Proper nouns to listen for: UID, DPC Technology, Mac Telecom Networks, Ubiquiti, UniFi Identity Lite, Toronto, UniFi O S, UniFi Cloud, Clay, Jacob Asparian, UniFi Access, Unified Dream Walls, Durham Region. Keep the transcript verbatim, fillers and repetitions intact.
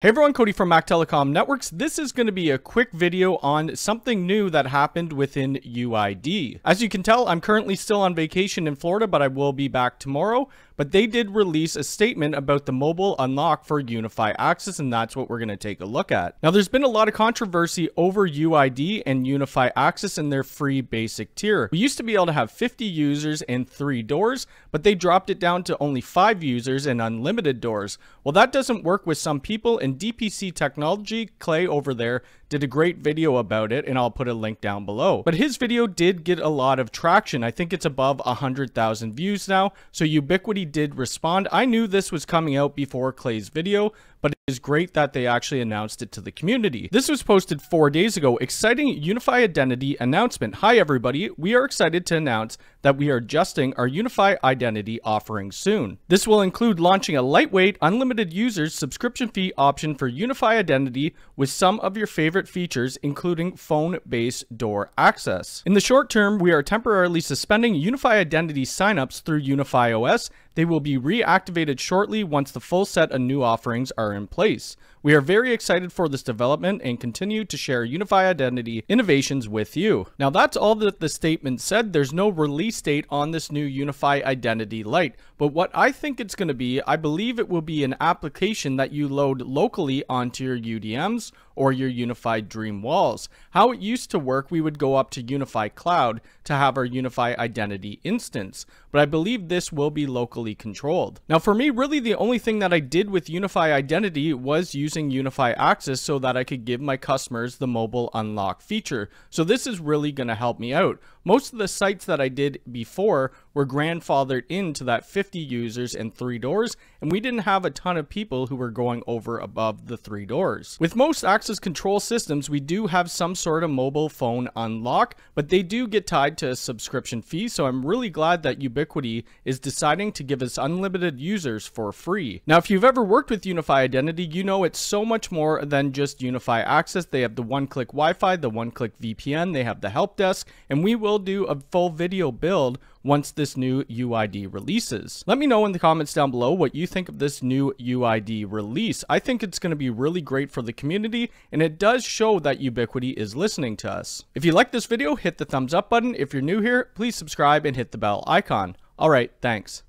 Hey everyone, Cody from Mac Telecom Networks. This is going to be a quick video on something new that happened within U I D. As you can tell, I'm currently still on vacation in Florida, but I will be back tomorrow. But they did release a statement about the mobile unlock for UniFi Access, and that's what we're going to take a look at. Now, there's been a lot of controversy over U I D and UniFi Access and their free basic tier. We used to be able to have fifty users and three doors, but they dropped it down to only five users and unlimited doors. Well, that doesn't work with some people, and D P C Technology, Clay over there, did a great video about it, and I'll put a link down below. But his video did get a lot of traction. I think it's above one hundred thousand views now, so Ubiquiti did respond. I knew this was coming out before Clay's video, but it is great that they actually announced it to the community. This was posted four days ago. Exciting UniFi Identity announcement. Hi everybody, we are excited to announce that we are adjusting our UniFi Identity offering soon. This will include launching a lightweight, unlimited users subscription fee option for UniFi Identity with some of your favorite features, including phone-based door access. In the short term, we are temporarily suspending UniFi Identity signups through UniFi O S. They will be reactivated shortly once the full set of new offerings are in place. We are very excited for this development and continue to share UniFi Identity innovations with you. Now, that's all that the statement said. There's no release date on this new UniFi Identity Lite, but what I think it's going to be, I believe it will be an application that you load locally onto your U D Ms or your Unified Dream Walls. How it used to work, we would go up to UniFi Cloud to have our UniFi Identity instance, but I believe this will be locally controlled. Now, for me, really the only thing that I did with UniFi Identity was using UniFi Access so that I could give my customers the mobile unlock feature. So this is really going to help me out. Most of the sites that I did before were grandfathered into that fifty users and three doors, and we didn't have a ton of people who were going over above the three doors. With most access control systems, we do have some sort of mobile phone unlock, but they do get tied to a subscription fee, so I'm really glad that Ubiquiti is deciding to give us unlimited users for free. Now, if you've ever worked with UniFi Identity, you know it's so much more than just UniFi Access. They have the one-click Wi-Fi, the one-click V P N, they have the help desk, and we will do a full video build once this new U I D releases. Let me know in the comments down below what you think of this new U I D release. I think it's going to be really great for the community, and it does show that Ubiquiti is listening to us. If you like this video, hit the thumbs up button. If you're new here, please subscribe and hit the bell icon. All right, thanks.